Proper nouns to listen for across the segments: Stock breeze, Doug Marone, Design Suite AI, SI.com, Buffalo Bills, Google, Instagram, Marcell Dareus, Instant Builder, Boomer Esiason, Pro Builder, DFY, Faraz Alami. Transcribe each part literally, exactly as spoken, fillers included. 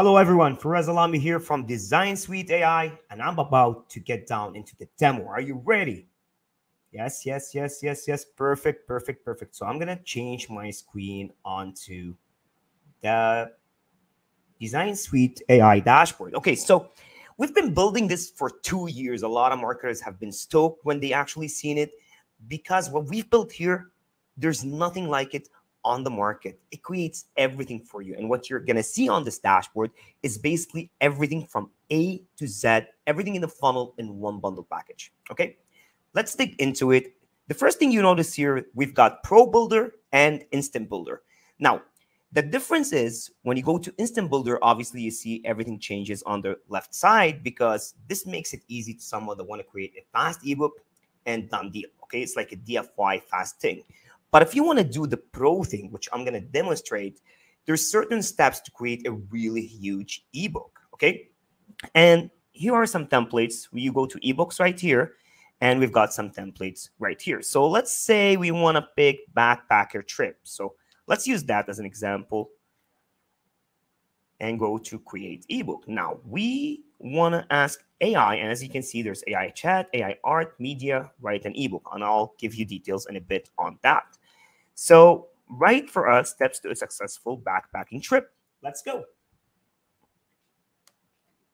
Hello everyone, Faraz Alami here from Design Suite A I, and I'm about to get down into the demo. Are you ready? Yes, yes, yes, yes, yes. Perfect, perfect, perfect. So I'm going to change my screen onto the Design Suite A I dashboard. Okay, so we've been building this for two years. A lot of marketers have been stoked when they actually seen it, because what we've built here, there's nothing like it on the market. It creates everything for you. And what you're going to see on this dashboard is basically everything from A to Z, everything in the funnel in one bundle package. Okay, let's dig into it. The first thing you notice here, we've got Pro Builder and Instant Builder. Now, the difference is when you go to Instant Builder, obviously you see everything changes on the left side, because this makes it easy to someone that want to create a fast ebook and done deal. Okay, it's like a D F Y fast thing. But if you want to do the pro thing, which I'm going to demonstrate, there's certain steps to create a really huge ebook. Okay. And here are some templates. You go to ebooks right here, and we've got some templates right here. So let's say we want to pick backpacker trip. So let's use that as an example and go to create ebook. Now we want to ask A I, and as you can see, there's A I chat, A I art, media, write an ebook, and I'll give you details in a bit on that. So write for us steps to a successful backpacking trip. Let's go.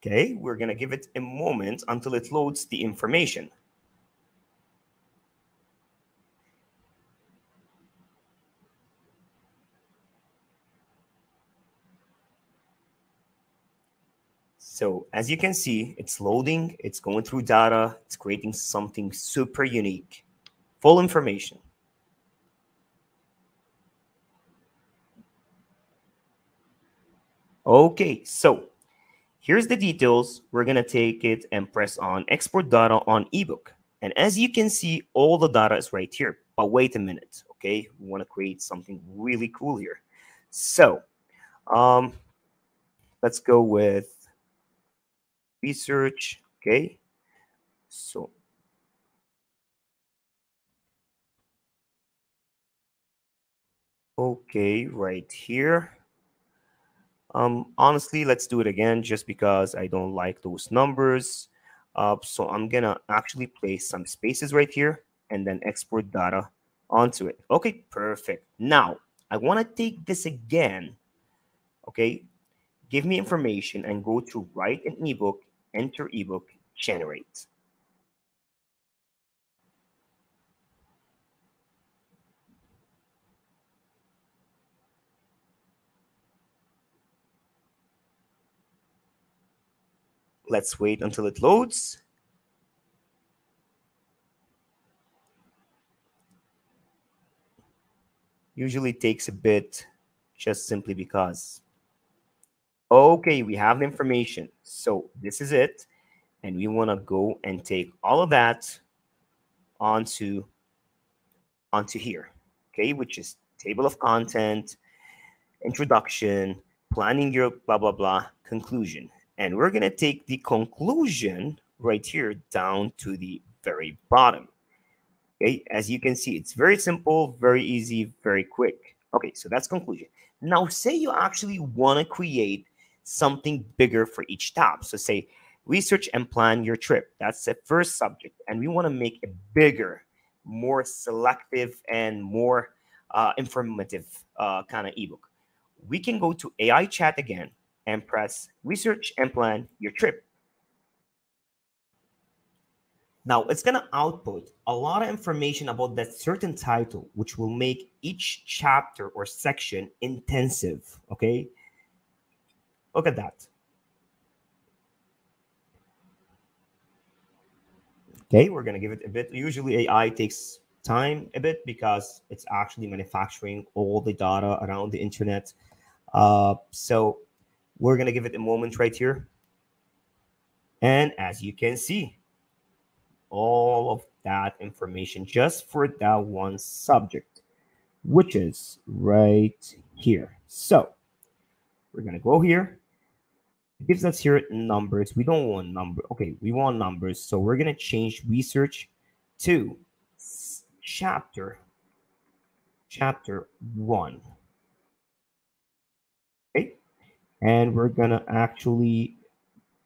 Okay, we're going to give it a moment until it loads the information. So as you can see, it's loading, it's going through data, it's creating something super unique, full information. Okay, so here's the details. We're going to take it and press on export data on ebook. And as you can see, all the data is right here. But wait a minute, okay? We want to create something really cool here. So um, let's go with research, okay? So okay, right here. Um, honestly, let's do it again, just because I don't like those numbers. Uh, so I'm going to actually place some spaces right here and then export data onto it. Okay, perfect. Now I want to take this again. Okay, give me information and go to write an ebook, enter ebook, generate. Let's wait until it loads. Usually takes a bit, just simply because. Okay, we have the information. So this is it. And we want to go and take all of that onto, onto here, okay, which is table of content, introduction, planning your blah, blah, blah, conclusion. And we're going to take the conclusion right here down to the very bottom. Okay, as you can see, it's very simple, very easy, very quick. Okay, so that's conclusion. Now, say you actually want to create something bigger for each tab. So say research and plan your trip. That's the first subject. And we want to make it bigger, more selective, and more uh, informative uh, kind of ebook. We can go to A I chat again and press research and plan your trip. Now it's going to output a lot of information about that certain title, which will make each chapter or section intensive. Okay, look at that. Okay, we're going to give it a bit. Usually A I takes time a bit because it's actually manufacturing all the data around the internet. Uh, so we're going to give it a moment right here. And as you can see, all of that information just for that one subject, which is right here. So we're going to go here. It gives us here numbers. We don't want number. Okay, we want numbers. So we're going to change research to chapter, chapter one. and we're going to actually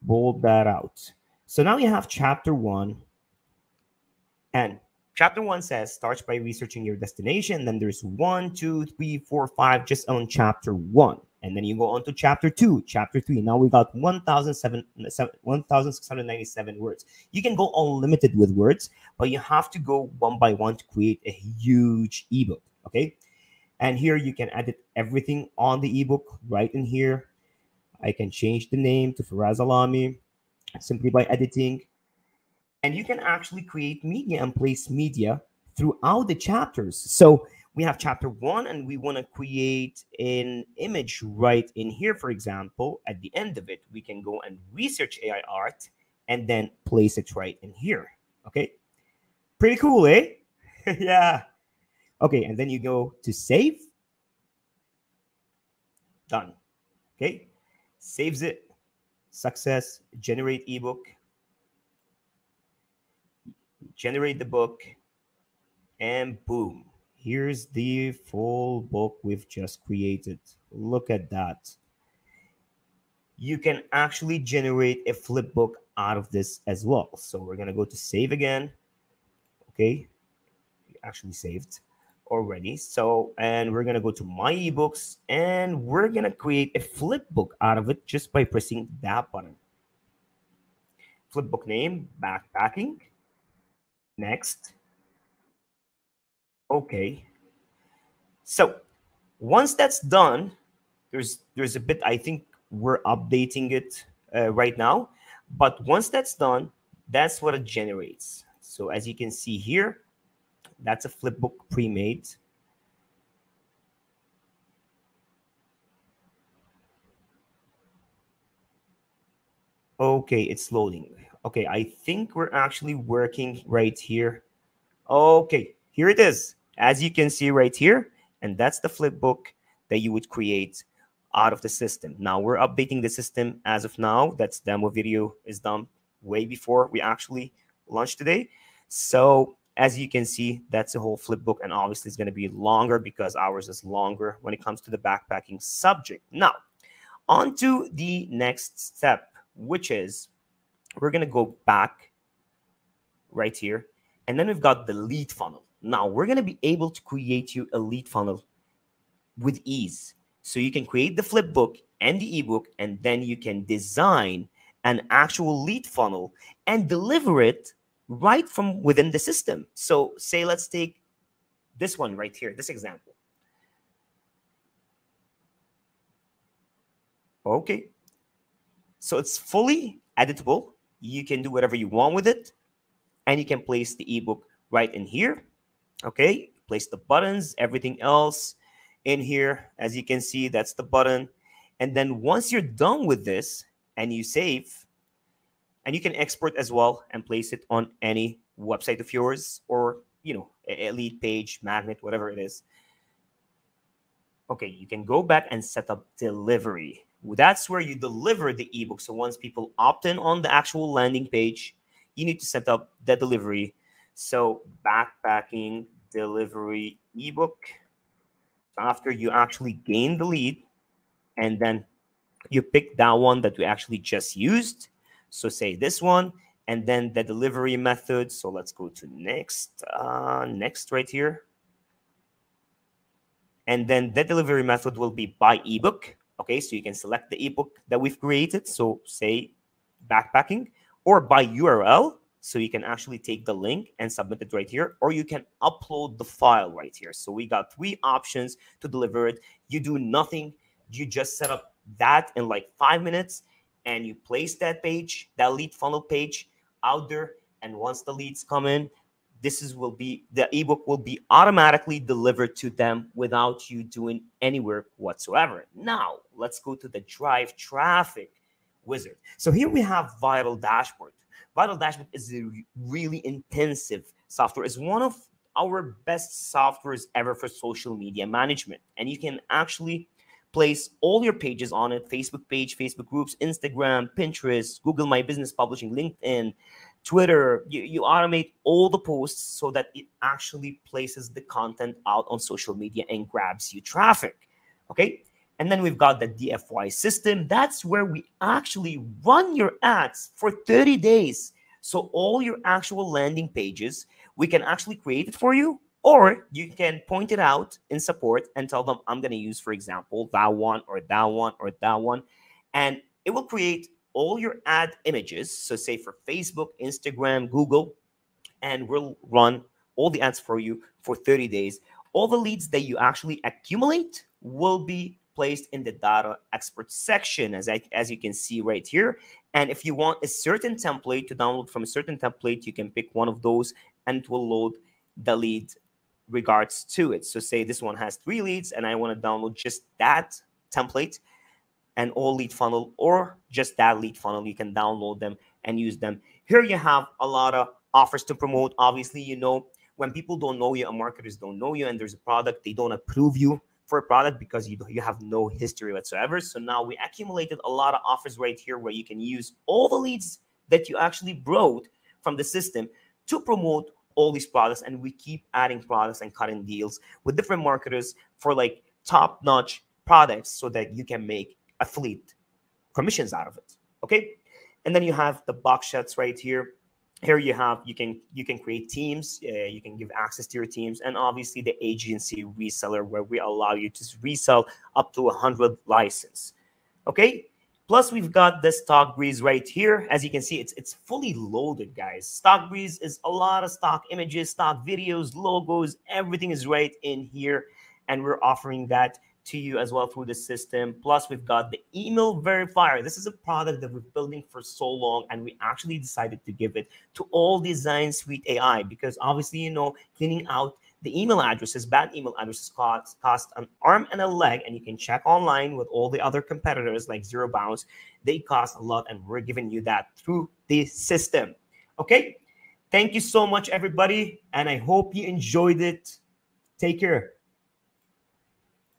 bold that out. So now we have chapter one. And chapter one says, start by researching your destination. Then there's one, two, three, four, five, just on chapter one. And then you go on to chapter two, chapter three. Now we got one thousand six hundred ninety-seven words. You can go unlimited with words, but you have to go one by one to create a huge ebook. Okay. And here you can edit everything on the ebook right in here. I can change the name to Faraz Alami simply by editing. And you can actually create media and place media throughout the chapters. So we have chapter one, and we want to create an image right in here. For example, at the end of it, we can go and research A I art and then place it right in here. Okay. Pretty cool, eh? Yeah. Okay. And then you go to save. Done. Okay. Saves it. Success. Generate ebook. Generate the book. And boom. Here's the full book we've just created. Look at that. You can actually generate a flip book out of this as well. So we're going to go to save again. Okay. Actually saved already. So, and we're going to go to my ebooks, and we're going to create a flip book out of it just by pressing that button. Flip book name, backpacking. Next. Okay, so once that's done, there's there's a bit, I think we're updating it uh, right now, but once that's done, that's what it generates. So as you can see here, that's a flipbook pre-made. Okay, it's loading. Okay, I think we're actually working right here. Okay, here it is. As you can see right here, and that's the flip book that you would create out of the system. Now we're updating the system as of now. That's demo video is done way before we actually launch today. So as you can see, that's the whole flip book, and obviously it's going to be longer because ours is longer when it comes to the backpacking subject. Now, on to the next step, which is we're going to go back right here, and then we've got the lead funnel. Now, we're going to be able to create you a lead funnel with ease. So you can create the flip book and the ebook, and then you can design an actual lead funnel and deliver it right from within the system. So say, let's take this one right here, this example. Okay. So it's fully editable. You can do whatever you want with it, and you can place the ebook right in here. Okay, place the buttons, everything else in here. As you can see, that's the button. And then once you're done with this and you save, and you can export as well and place it on any website of yours, or, you know, a lead page, magnet, whatever it is. Okay, you can go back and set up delivery. That's where you deliver the ebook. So once people opt in on the actual landing page, you need to set up the delivery. So backpacking delivery ebook, after you actually gain the lead, and then you pick that one that we actually just used. So say this one, and then the delivery method. So let's go to next, uh, next right here. And then the delivery method will be by ebook. Okay, so you can select the ebook that we've created. So say backpacking, or by U R L. So you can actually take the link and submit it right here, or you can upload the file right here. So we got three options to deliver it. You do nothing. You just set up that in like five minutes, and you place that page, that lead funnel page out there. And once the leads come in, this is will be the ebook will be automatically delivered to them without you doing any work whatsoever. Now let's go to the drive traffic wizard. So here we have Viral Dashboard. Viral Dashboard is a really intensive software. It's one of our best softwares ever for social media management. And you can actually place all your pages on it, Facebook page, Facebook groups, Instagram, Pinterest, Google My Business Publishing, LinkedIn, Twitter. You, you automate all the posts so that it actually places the content out on social media and grabs you traffic. Okay. And then we've got the D F Y system. That's where we actually run your ads for thirty days. So all your actual landing pages, we can actually create it for you, or you can point it out in support and tell them, I'm going to use, for example, that one or that one or that one. And it will create all your ad images. So say for Facebook, Instagram, Google, and we'll run all the ads for you for thirty days. All the leads that you actually accumulate will be placed in the data expert section, as I, as you can see right here. And if you want a certain template to download from a certain template, you can pick one of those and it will load the lead regards to it. So say this one has three leads and I want to download just that template and all lead funnel, or just that lead funnel, you can download them and use them. Here you have a lot of offers to promote. Obviously, you know, when people don't know you and marketers don't know you and there's a product, they don't approve you for a product because you, you have no history whatsoever. So now we accumulated a lot of offers right here where you can use all the leads that you actually brought from the system to promote all these products. And we keep adding products and cutting deals with different marketers for like top-notch products so that you can make affiliate commissions out of it, okay? And then you have the box shots right here. Here you have, you can you can create teams, uh, you can give access to your teams, and obviously the agency reseller where we allow you to resell up to one hundred licenses, okay? Plus we've got the Stock Breeze right here. As you can see, it's it's fully loaded, guys. Stock Breeze is a lot of stock images, stock videos, logos, everything is right in here, and we're offering that to you as well through the system. Plus we've got the email verifier. This is a product that we're building for so long, and we actually decided to give it to all Design Suite A I because obviously, you know, cleaning out the email addresses, bad email addresses cost, cost an arm and a leg, and you can check online with all the other competitors like Zero Bounce. They cost a lot, and we're giving you that through the system, okay? Thank you so much, everybody, and I hope you enjoyed it. Take care.